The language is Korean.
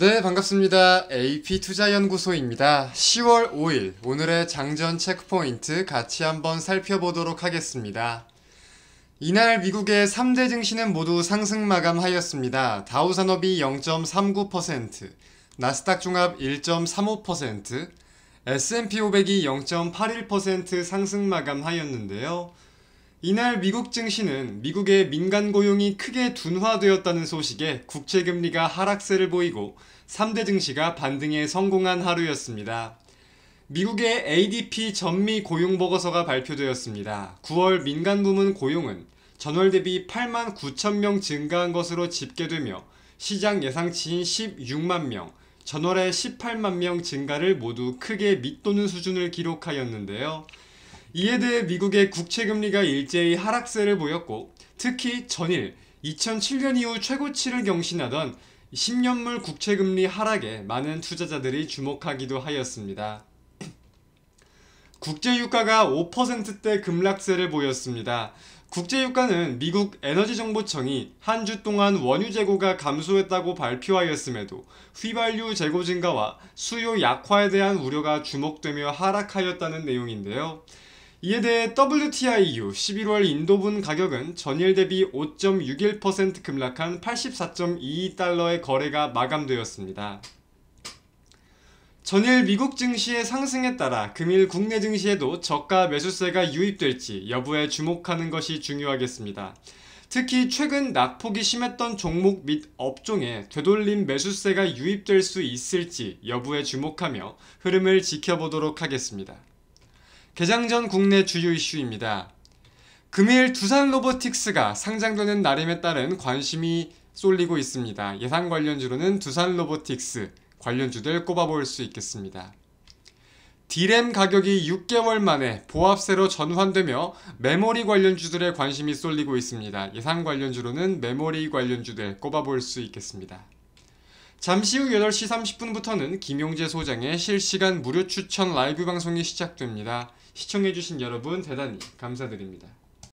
네, 반갑습니다. AP투자연구소입니다. 10월 5일 오늘의 장전 체크포인트 같이 한번 살펴보도록 하겠습니다. 이날 미국의 3대 증시는 모두 상승 마감하였습니다. 다우산업이 0.39%, 나스닥 종합 1.35%, S&P 500이 0.81% 상승 마감하였는데요. 이날 미국 증시는 미국의 민간 고용이 크게 둔화되었다는 소식에 국채금리가 하락세를 보이고 3대 증시가 반등에 성공한 하루였습니다. 미국의 ADP 전미 고용보고서가 발표되었습니다. 9월 민간 부문 고용은 전월 대비 89,000명 증가한 것으로 집계되며 시장 예상치인 16만 명, 전월의 18만 명 증가를 모두 크게 밑도는 수준을 기록하였는데요. 이에 대해 미국의 국채금리가 일제히 하락세를 보였고 특히 전일 2007년 이후 최고치를 경신하던 10년물 국채금리 하락에 많은 투자자들이 주목하기도 하였습니다. 국제유가가 5%대 급락세를 보였습니다. 국제유가는 미국 에너지정보청이 한 주 동안 원유 재고가 감소했다고 발표하였음에도 휘발유 재고 증가와 수요 약화에 대한 우려가 주목되며 하락하였다는 내용인데요. 이에 대해 WTI 이후 11월 인도분 가격은 전일 대비 5.61% 급락한 84.22달러의 거래가 마감되었습니다. 전일 미국 증시의 상승에 따라 금일 국내 증시에도 저가 매수세가 유입될지 여부에 주목하는 것이 중요하겠습니다. 특히 최근 낙폭이 심했던 종목 및 업종에 되돌림 매수세가 유입될 수 있을지 여부에 주목하며 흐름을 지켜보도록 하겠습니다. 개장 전 국내 주요 이슈입니다. 금일 두산로보틱스가 상장되는 날임에 따른 관심이 쏠리고 있습니다. 예상 관련주로는 두산로보틱스 관련주들 꼽아볼 수 있겠습니다. D램 가격이 6개월 만에 보합세로 전환되며 메모리 관련주들의 관심이 쏠리고 있습니다. 예상 관련주로는 메모리 관련주들 꼽아볼 수 있겠습니다. 잠시 후 8시 30분부터는 김용재 소장의 실시간 무료 추천 라이브 방송이 시작됩니다. 시청해주신 여러분 대단히 감사드립니다.